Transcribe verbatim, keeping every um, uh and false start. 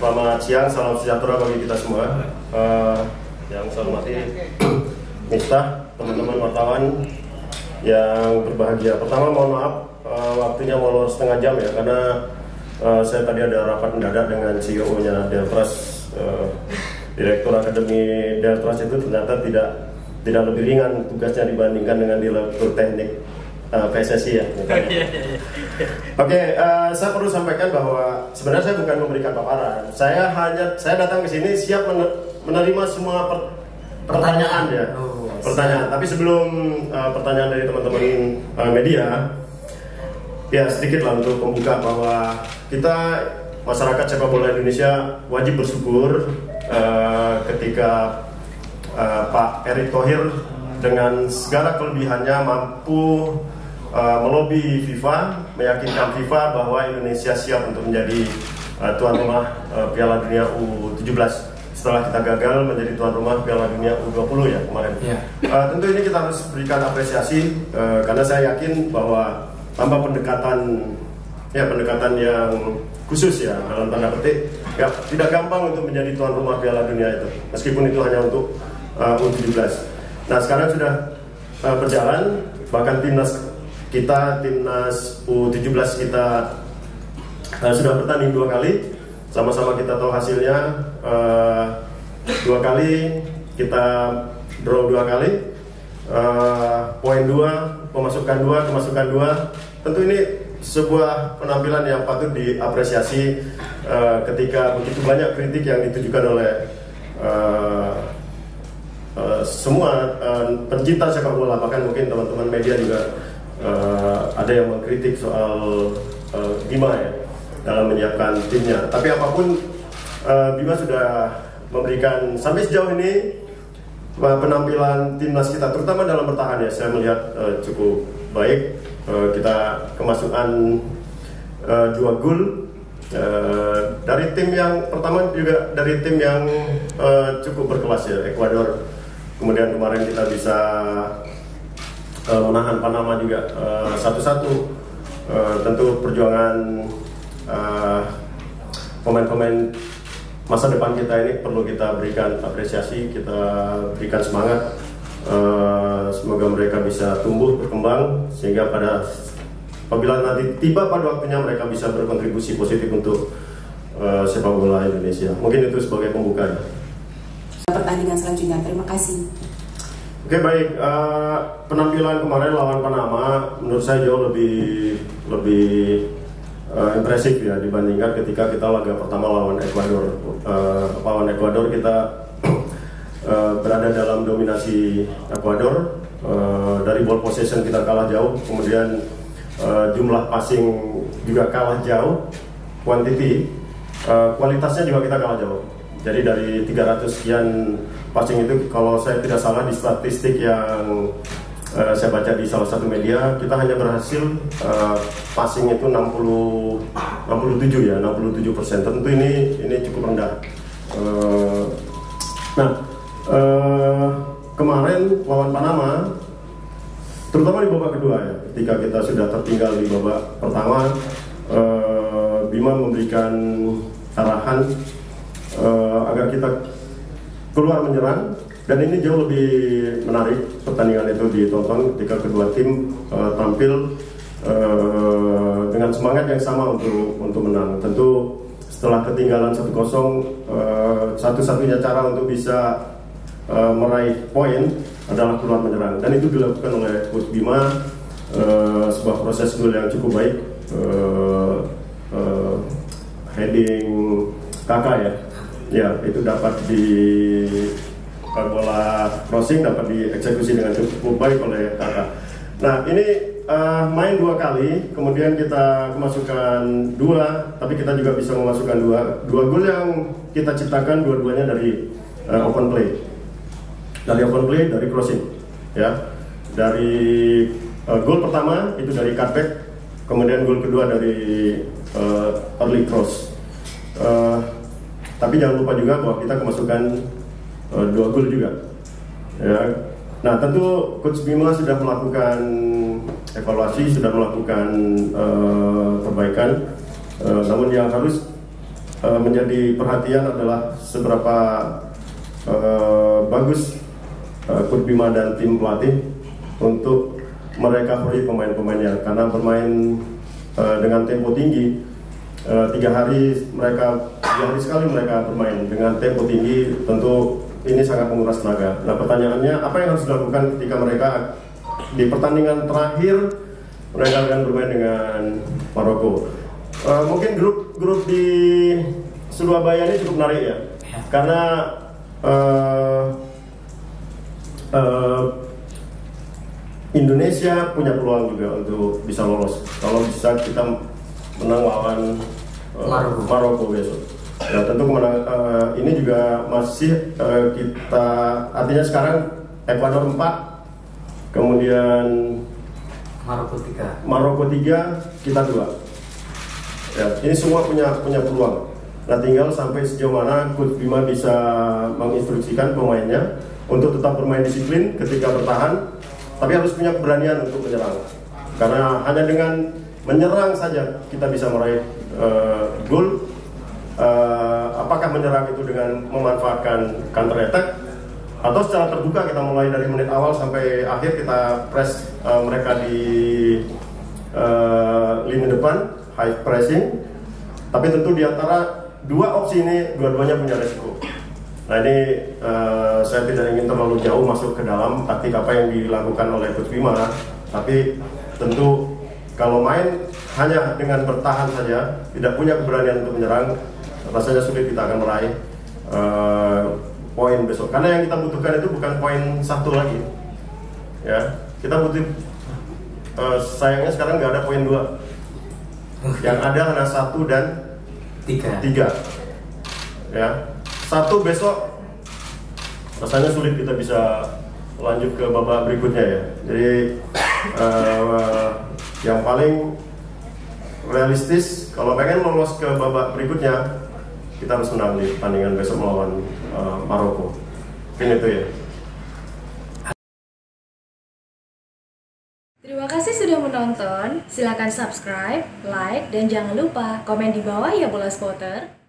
Selamat siang, salam sejahtera bagi kita semua. Uh, yang saya hormati Miftah, teman-teman wartawan yang berbahagia. Pertama mohon maaf uh, waktunya molor setengah jam ya, karena uh, saya tadi ada rapat mendadak dengan C E O-nya Diltras. Uh, Direktur Akademi Diltras itu ternyata tidak tidak lebih ringan tugasnya dibandingkan dengan direktur teknik uh, P S S I ya. Oke, okay, uh, saya perlu sampaikan bahwa sebenarnya saya bukan memberikan paparan. Saya hanya saya datang ke sini siap menerima semua per, pertanyaan ya, oh, pertanyaan. Tapi sebelum uh, pertanyaan dari teman-teman uh, media, ya sedikit lah untuk pembuka bahwa kita masyarakat sepak bola Indonesia wajib bersyukur uh, ketika uh, Pak Erick Thohir dengan segala kelebihannya mampu Uh, melobi FIFA, meyakinkan FIFA bahwa Indonesia siap untuk menjadi uh, tuan rumah uh, Piala Dunia U tujuh belas setelah kita gagal menjadi tuan rumah Piala Dunia U dua puluh ya kemarin. Yeah. Uh, tentu ini kita harus berikan apresiasi uh, karena saya yakin bahwa tanpa pendekatan ya pendekatan yang khusus ya dalam tanda petik ya, tidak gampang untuk menjadi tuan rumah Piala Dunia itu meskipun itu hanya untuk uh, U tujuh belas. Nah sekarang sudah uh, berjalan, bahkan timnas Kita timnas U tujuh belas kita uh, sudah bertanding dua kali, sama-sama kita tahu hasilnya uh, dua kali, kita draw dua kali, uh, poin dua, pemasukan dua, kemasukan dua. Tentu ini sebuah penampilan yang patut diapresiasi uh, ketika begitu banyak kritik yang ditujukan oleh uh, uh, semua uh, pencinta sepak bola, bahkan mungkin teman-teman media juga. Uh, ada yang mengkritik soal uh, Bima ya dalam menyiapkan timnya. Tapi apapun uh, Bima sudah memberikan sampai sejauh ini penampilan timnas kita, terutama dalam bertahan ya. Saya melihat uh, cukup baik. Uh, kita kemasukan uh, dua gol uh, dari tim yang pertama juga dari tim yang uh, cukup berkelas ya, Ekuador. Kemudian kemarin kita bisa Uh, menahan Panama juga satu-satu. Uh, uh, tentu perjuangan pemain-pemain uh, masa depan kita ini perlu kita berikan apresiasi, kita berikan semangat. Uh, semoga mereka bisa tumbuh berkembang sehingga pada apabila nanti tiba pada waktunya mereka bisa berkontribusi positif untuk uh, sepak bola Indonesia. Mungkin itu sebagai pembukaan. Pertandingan selanjutnya, terima kasih. Oke okay, baik, uh, penampilan kemarin lawan Panama menurut saya jauh lebih lebih uh, impresif ya dibandingkan ketika kita laga pertama lawan Ekuador. Uh, lawan Ekuador kita uh, berada dalam dominasi Ekuador, uh, dari ball possession kita kalah jauh, kemudian uh, jumlah passing juga kalah jauh, quantity, uh, kualitasnya juga kita kalah jauh. Jadi dari tiga ratus sekian passing itu, kalau saya tidak salah di statistik yang uh, saya baca di salah satu media, kita hanya berhasil uh, passing itu enam puluh, enam puluh tujuh ya, enam puluh tujuh persen. Tentu ini ini cukup rendah. Uh, nah uh, kemarin lawan Panama, terutama di babak kedua ya, ketika kita sudah tertinggal di babak pertama, uh, Bima memberikan arahan. Uh, agar kita keluar menyerang, dan ini jauh lebih menarik pertandingan itu ditonton ketika kedua tim uh, tampil uh, dengan semangat yang sama untuk untuk menang. Tentu setelah ketinggalan satu kosong, uh, satu-satunya cara untuk bisa uh, meraih poin adalah keluar menyerang, dan itu dilakukan oleh coach Bima, uh, sebuah proses gol yang cukup baik, uh, uh, heading kakak ya. Ya, itu dapat di bola crossing, dapat dieksekusi dengan cukup baik oleh kakak. Nah, ini uh, main dua kali, kemudian kita kemasukan dua, tapi kita juga bisa memasukkan dua. Dua gol yang kita ciptakan dua-duanya dari uh, open play. Dari open play, dari crossing. Ya, dari uh, gol pertama, itu dari cutback, kemudian gol kedua dari uh, early cross. Uh, Tapi jangan lupa juga bahwa kita kemasukan uh, dua gol juga. Ya. Nah tentu coach Bima sudah melakukan evaluasi, sudah melakukan uh, perbaikan. Uh, namun yang harus uh, menjadi perhatian adalah seberapa uh, bagus uh, Coach Bima dan tim pelatih untuk merecovery pemain-pemainnya, karena bermain uh, dengan tempo tinggi uh, tiga hari mereka tiga hari sekali mereka bermain dengan tempo tinggi, tentu ini sangat menguras tenaga. Nah, pertanyaannya apa yang harus dilakukan ketika mereka di pertandingan terakhir mereka akan bermain dengan Maroko? Uh, mungkin grup-grup di Surabaya ini cukup menarik ya, karena uh, uh, Indonesia punya peluang juga untuk bisa lolos kalau bisa kita menang lawan uh, Maroko. Maroko besok. Ya, tentu kemenang, uh, ini juga masih uh, kita, artinya sekarang Ekuador empat, kemudian Maroko tiga, Maroko tiga, kita dua. Ya, ini semua punya punya peluang. Nah, tinggal sampai sejauh mana Coach Bima bisa menginstruksikan pemainnya untuk tetap bermain disiplin ketika bertahan, tapi harus punya keberanian untuk menyerang. Karena hanya dengan menyerang saja kita bisa meraih uh, gol. Uh, apakah menyerang itu dengan memanfaatkan counter attack atau secara terbuka kita mulai dari menit awal sampai akhir kita press uh, mereka di uh, lini depan, high pressing, tapi tentu diantara dua opsi ini dua-duanya punya resiko. Nah, ini uh, saya tidak ingin terlalu jauh masuk ke dalam taktik apa yang dilakukan oleh Coach Bima, tapi tentu kalau main hanya dengan bertahan saja, tidak punya keberanian untuk menyerang, rasanya sulit kita akan meraih uh, poin besok. Karena yang kita butuhkan itu bukan poin satu lagi, ya. Kita butuh, uh, sayangnya sekarang nggak ada poin dua. Yang ada hanya satu dan tiga. tiga. Ya, satu besok rasanya sulit kita bisa lanjut ke babak berikutnya ya. Jadi uh, yang paling realistis, kalau pengen lolos ke babak berikutnya, kita harus menang di pertandingan besok melawan uh, Maroko. Mungkin itu ya. Terima kasih sudah menonton. Silakan subscribe, like, dan jangan lupa komen di bawah ya bola spotter.